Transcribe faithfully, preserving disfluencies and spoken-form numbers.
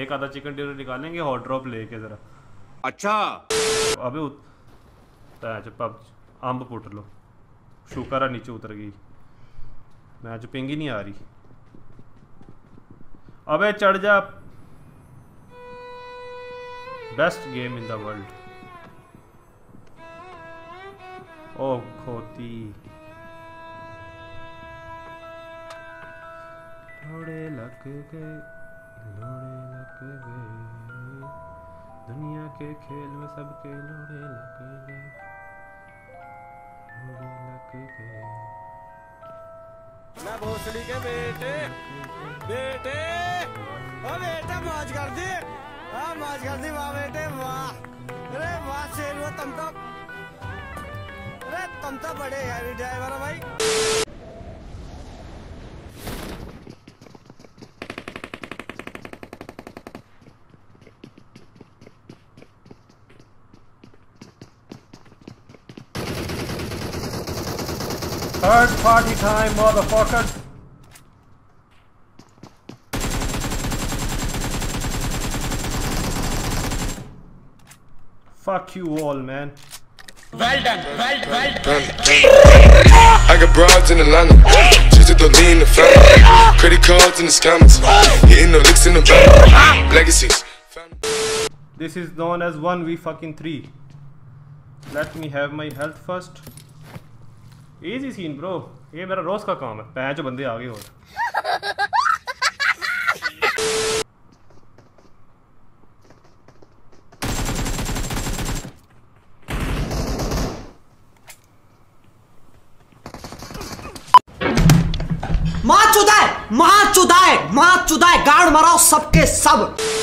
एक आधा chicken dinner निकालेंगे हॉट ड्रॉप लेके जरा। अच्छा अबे उत... आम पुट लो शुक्र है नीचे उतर गई। मैं आज पिंग ही नहीं आ रही। अबे चढ़ जा। Best game in the world. ओ खोती लोड़े लग गए लोड़े लग गए दुनिया के खेल में सबके लोड़े लग गए लोड़े लग गए। मैं भोसड़ी के बेटे बेटे ओ बेटा मौज कर दी। हाँ मौज कर दी वाह बेटे वाह। अरे वाह शेर वो तुम तो तुम तो बड़े हैवी ड्राइवर भाई। Third party time motherfucker. Fuck you all man. Well done, well done, well done. I got broads in Atlanta, just to lean the family. Credit cards in the scammers, hitting the licks in the bank. Legacies. This is known as one v fucking three. Let me have my health first. Easy scene bro. ये मेरा रोज का काम है। पांच बंदे आगे हो। माँ चुदाए माँ चुदाए माँ चुदाए गाड़ मराओ सबके सब।